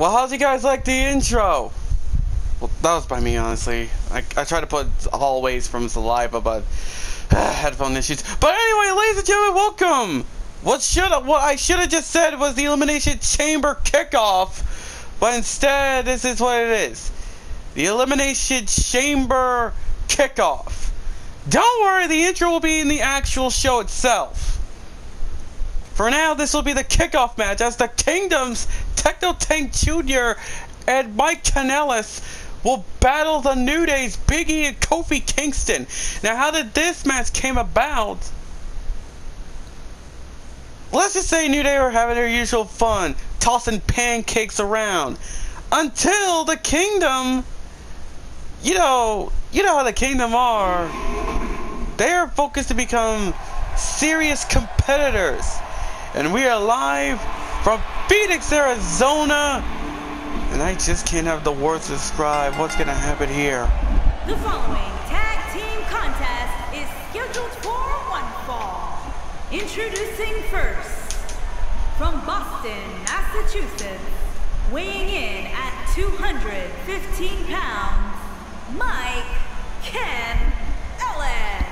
Well, how'd you guys like the intro? Well, that was by me, honestly. I tried to put hallways from saliva, but headphone issues. But anyway, ladies and gentlemen, welcome. What I should have just said was the Elimination Chamber kickoff, but instead, this is what it is: the Elimination Chamber kickoff. Don't worry, the intro will be in the actual show itself. For now, this will be the kickoff match as the Kingdom's Techno Tank Jr. and Mike Kanellis will battle the New Day's Big E and Kofi Kingston. Now, how did this match came about? Let's just say New Day were having their usual fun, tossing pancakes around, until the Kingdom, you know how the Kingdom are. They are focused to become serious competitors. And we are live from Phoenix, Arizona. And I just can't have the words to describe what's going to happen here. The following tag team contest is scheduled for one fall. Introducing first, from Boston, Massachusetts, weighing in at 215 pounds, Mike Kanellis.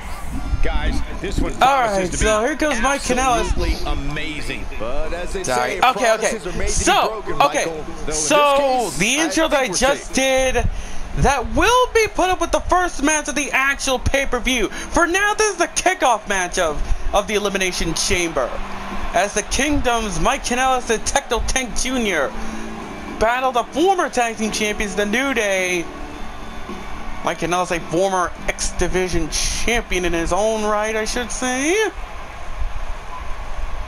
Guys, this one promises to be Mike Kanellis. Amazing. But as they say, promises are made to be broken, Michael. So the intro that I just did, that will be put up with the first match of the actual pay-per-view. For now, this is the kickoff match of the Elimination Chamber, as the Kingdom's Mike Kanellis and Techno Tank Jr. battle the former tag team champions, The New Day. Mike Kanellis, a former X-Division champion in his own right, I should say.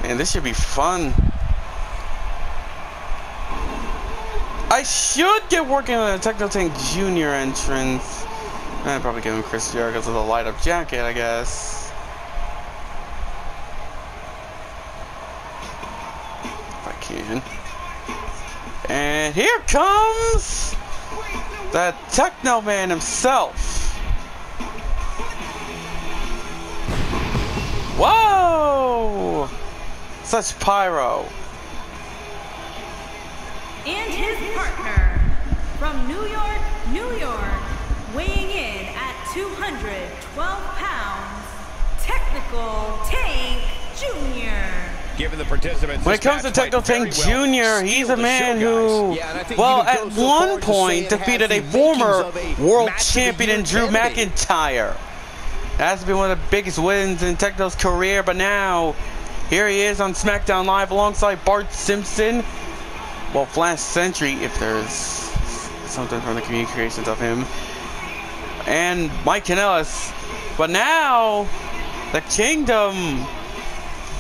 Man, this should be fun. I should get working on a Techno Tank Jr. entrance. I'd probably give him Chris Jericho's with a light-up jacket, I guess. And here comes the Techno Man himself. Whoa! Such pyro. And his partner from New York, New York, weighing in at 212 pounds, Technical Tank Jr. The when it comes to Techno Tank Jr., he's a man who, well, at one point defeated a former world champion in Drew McIntyre. That's been one of the biggest wins in Techno's career, but now here he is on SmackDown Live alongside Bart Simpson. Well, Flash Sentry, if there's something from the communications of him. And Mike Kanellis. But now, the Kingdom,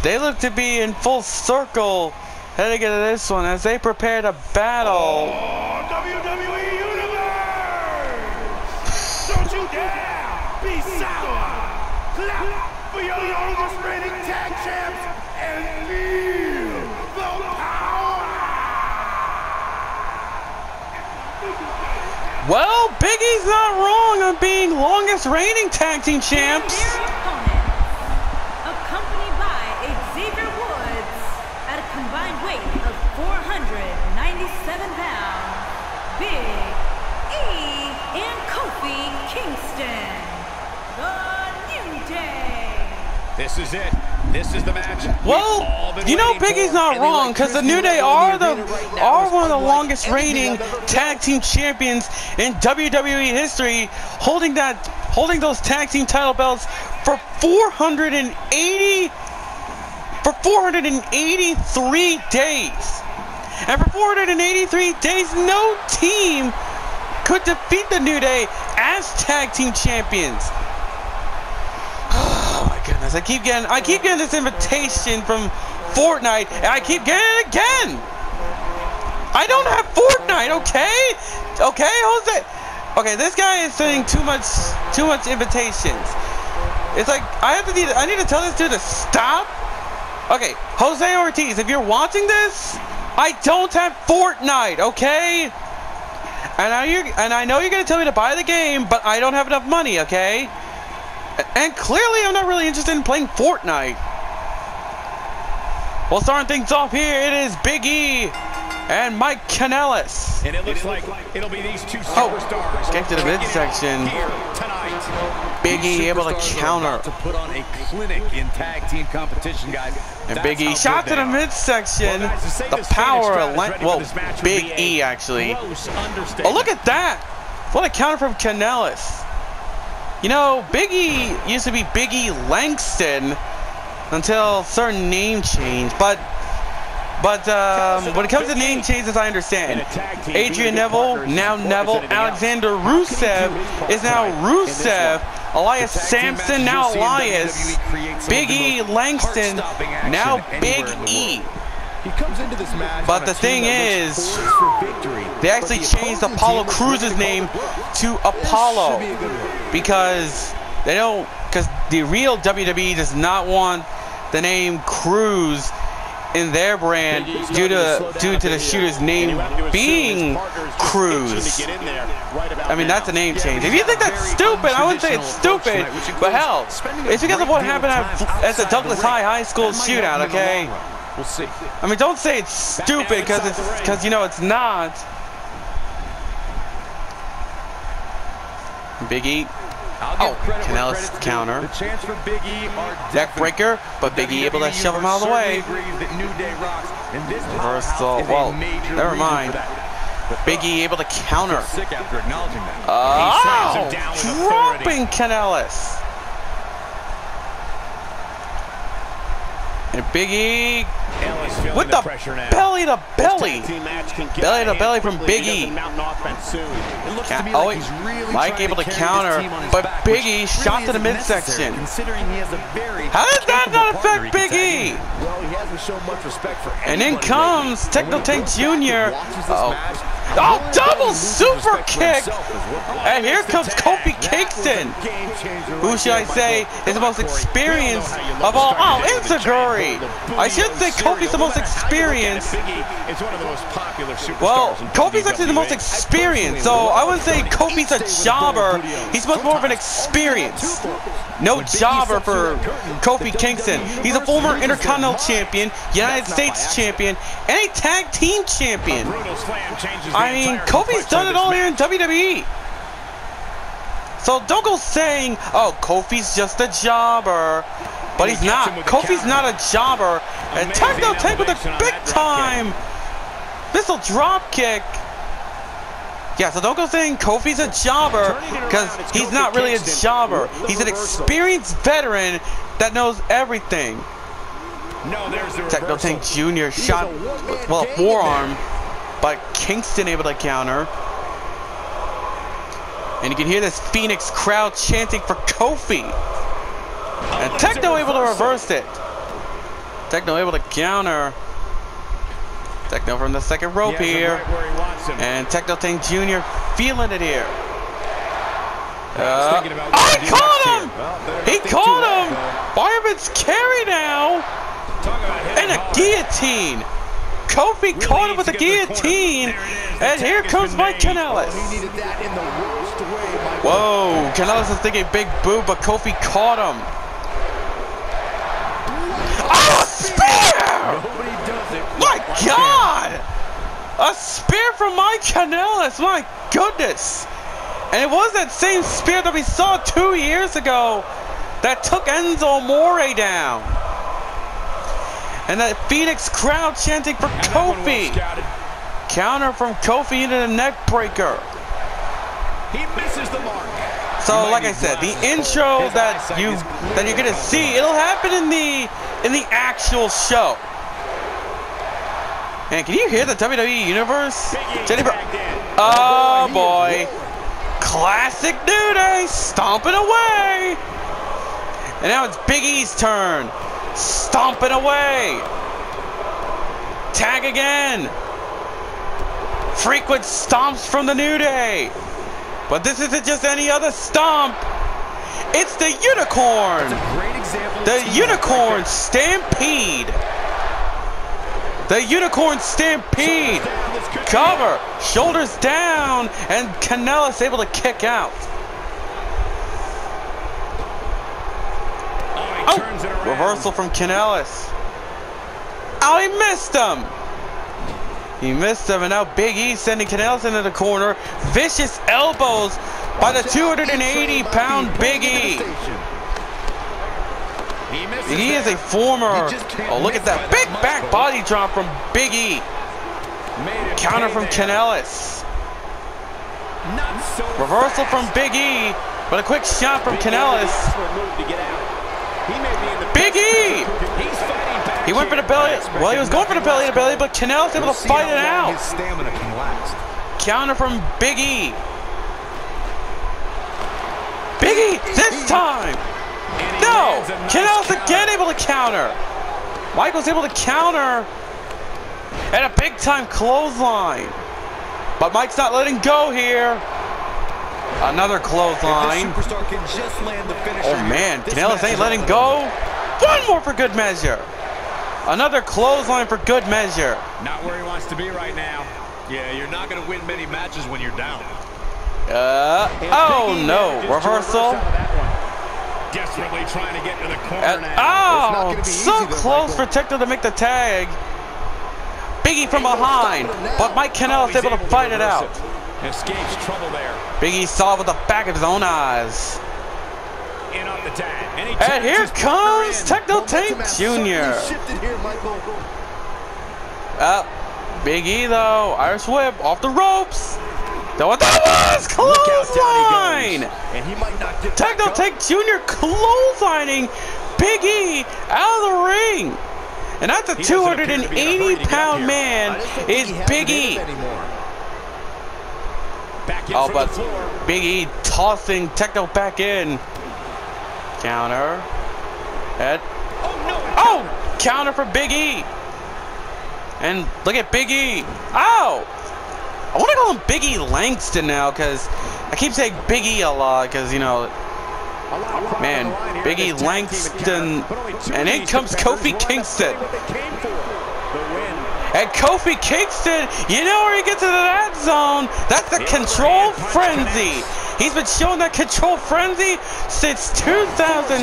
they look to be in full circle heading into this one as they prepare to battle. Oh, WWE Universe! Don't you dare be sour! Clap for your longest reigning tag champs and leave the power! Well, Big E's not wrong on being longest reigning tag team champs. This is it. This is the match. Well, you know Big E's not wrong, because the New Day are one of the longest reigning tag team champions in WWE history, holding those tag team title belts for 483 days. And for 483 days, no team could defeat the New Day as tag team champions. I keep getting this invitation from Fortnite, and I keep getting it again. I don't have Fortnite, okay? Okay, Jose. Okay, this guy is sending too much invitations. It's like I need to tell this dude to stop. Okay, Jose Ortiz, if you're watching this, I don't have Fortnite, okay? And I know you're gonna tell me to buy the game, but I don't have enough money, okay? And clearly I'm not really interested in playing Fortnite. Well, starting things off here, it is Big E and Mike Kanellis. And it looks like it'll be these two superstars. Get to the midsection. Big E able to counter. To put on a clinic in tag team competition, guys. And Big E shot to the midsection. The power of Big E actually. Oh, look at that! What a counter from Kanellis. You know, Big E used to be Big E Langston until certain name change, but when it comes to name changes, I understand. Adrian Neville, now Neville. Alexander Rusev is now Rusev. Elias Sampson, now Elias. Big E Langston, now Big E. But the thing is, they actually changed Apollo Crews' name to Apollo because they don't, because the real WWE does not want the name Crews in their brand due to the shooter's name being Crews. I mean, that's a name change. If you think that's stupid, I wouldn't say it's stupid, but hell, it's because of what happened at the Douglas High School shootout, okay? We'll see. I mean, don't say it's stupid because you know it's not. Big E. Oh, Kanellis counter. Deck breaker, but Big E able to shove him out of the way. Reversal. Well, never mind. Big E able to counter. Oh, dropping Kanellis. And Big E with the belly to belly. Belly to belly from Big E. Oh, Mike able to counter, but Big E shot to the midsection. How does that not affect Big E? And in comes Techno Tank Jr. Oh, double super kick! And here comes Kofi Kingston, who should I say is the most experienced of all. Oh, Inzaguri! I should say Kofi's the most experienced. Well, Kofi's actually the most experienced, so I wouldn't say Kofi's a jobber. He's much more of an experience. No jobber for Kofi Kingston. He's a former Intercontinental Champion, United States Champion, and a Tag Team Champion. I mean, Kofi's done it all here in WWE. So don't go saying, oh, Kofi's just a jobber. But he's not. Kofi's not a jobber. And Techno Tank with a big time missile drop kick. Yeah, so don't go saying Kofi's a jobber because he's not really a jobber. He's an experienced veteran that knows everything. Techno Tank Jr. shot, well, a forearm. But Kingston able to counter. And you can hear this Phoenix crowd chanting for Kofi. And Techno able to reverse it. Techno able to counter. Techno from the second rope here. And Techno Tank Jr. feeling it here. I caught him! He caught him! Fireman's carry now! And a guillotine! Kofi really caught him with a guillotine, and here comes Mike Kanellis. Whoa, Kanellis is thinking big boo, but Kofi caught him. Oh, a spear! My God! A spear from Mike Kanellis, my goodness. And it was that same spear that we saw 2 years ago that took Enzo Amore down. And that Phoenix crowd chanting for Kofi. Counter from Kofi into the neck breaker. He misses the mark. So like I said, the intro that you're gonna see, it'll happen in the actual show. And can you hear the WWE Universe? Jennifer. Oh boy. Classic New Day stomping away. And now it's Big E's turn. Stomping away. Tag again. Frequent stomps from the New Day. But this isn't just any other stomp. It's the Unicorn. The Unicorn Stampede. The Unicorn Stampede. Cover. Shoulders down. And Kanellis able to kick out. Oh, reversal from Kanellis. Oh, he missed him. He missed him, and now Big E sending Kanellis into the corner. Vicious elbows by the 280-pound Big E. Big E is a former. Oh, look at that big back body drop from Big E. Counter from Kanellis. Reversal from Big E, but a quick shot from Kanellis. Big E! He went for the belly. Well, he was going for the belly to belly, but Kanellis able to fight it out. Counter from Big E. Big E this time! No! Kanellis again able to counter. Michaels able to counter at a big time clothesline. But Mike's not letting go here. Another clothesline. Oh man, Kanellis ain't letting go. One more for good measure. Another clothesline for good measure. Not where he wants to be right now. Yeah, you're not going to win many matches when you're down. Oh no, reversal. Desperately trying to get to the corner now. Oh, so close for Techno to make the tag. Big E from behind, but Mike Kanellis able to fight it out. Escapes trouble there. Big E saw with the back of his own eyes. In on the tag. And here comes Techno Tank Jr. Big E though, Irish whip off the ropes. That was clothesline. Techno Tank Jr. clotheslining Big E out of the ring. And that's a 280-pound man is Big E. Oh, but Big E tossing Techno back in. Counter. Oh, counter for Big E. And look at Big E. Oh, I want to call him Big E Langston now because I keep saying Big E a lot because, you know, man, Big E Langston, and in comes Kofi Kingston. And Kofi Kingston, you know where he gets into that zone? That's the control frenzy. He's been showing that control frenzy since 2008.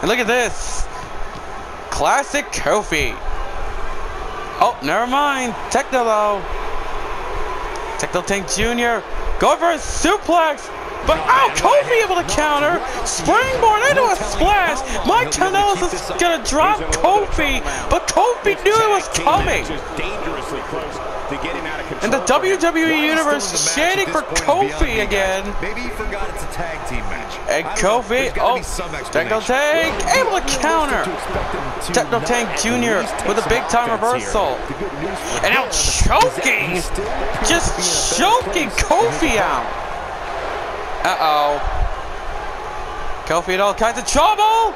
And look at this. Classic Kofi. Oh, never mind. Techno though. Techno Tank Jr. Going for a suplex, but oh, Kofi able to counter. Springboard into a splash. Mike Kanellis is gonna drop Kofi, but Kofi knew it was coming. And the WWE Universe shading for Kofi again. Maybe he forgot it's a tag team match. And Kofi, oh, Techno Tank able to counter. Techno Tank Jr. with a big time reversal. And now choking, just choking Kofi out. Kofi in all kinds of trouble.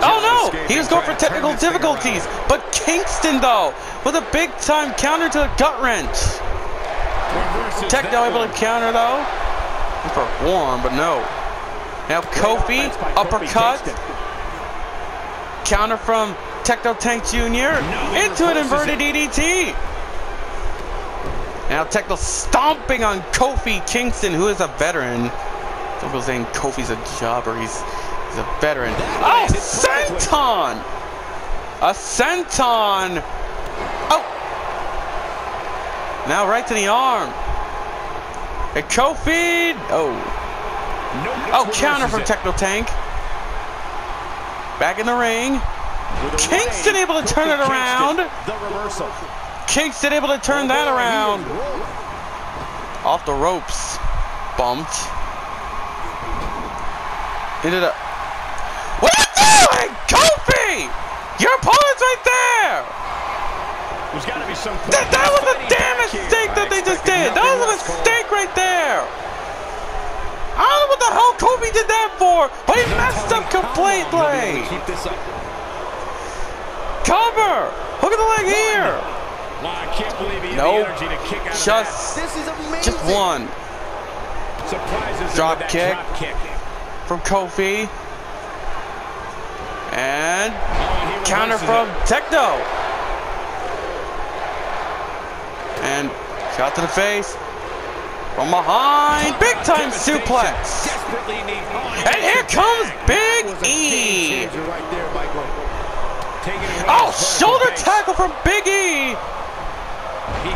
Oh no, he was going for technical difficulties, but Kingston though with a big time counter to the gut wrench. Techno able to counter though. For one, but no. Now Kofi uppercut. Counter from Techno Tank Jr. into an inverted DDT. Now Techno stomping on Kofi Kingston, who is a veteran. Some people saying Kofi's a jobber. He's a veteran. Oh, senton! A senton! Oh! Now right to the arm. And Kofi! Oh. Oh, counter from Techno Tank. Back in the ring. Kingston able to turn it around. Kingston able to turn that around. Off the ropes. Bumped. Ended up. What are you doing, Kofi? Your opponent's right there. There's got to be some. That was a damn mistake that they just did. That was a mistake right there. I don't know what the hell Kofi did that for, but he messed up completely. Cover. Look at the leg here. Wow, I can't believe he had the energy to kick out of that. Just one. Drop kick from Kofi. And counter from Techno. And shot to the face. From behind. Big time suplex. And here comes Big E. Oh, shoulder tackle from Big E.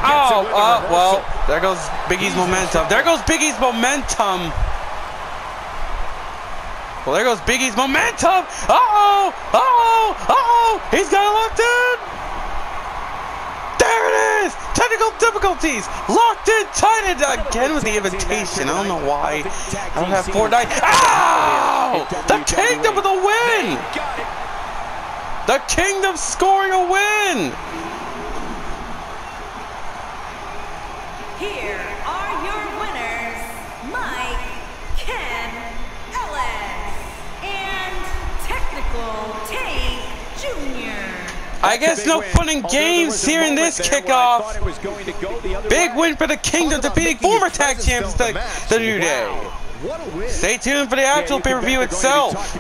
Oh, well, there goes Big E's momentum. There goes Big E's momentum. Well, there goes Big E's momentum. Uh-oh, uh-oh, uh-oh. He's got it locked in. There it is. Technical difficulties. Locked in tight. And again with the invitation. I don't know why. I don't have Fortnite. Oh! The Kingdom with a win. The Kingdom scoring a win. Here are your winners, Mike Kanellis and Technical Tank Jr. I guess no fun in games here in this kickoff. Big win for the Kingdom, defeating former tag champs, the New Day. Stay tuned for the actual pay-per-view itself.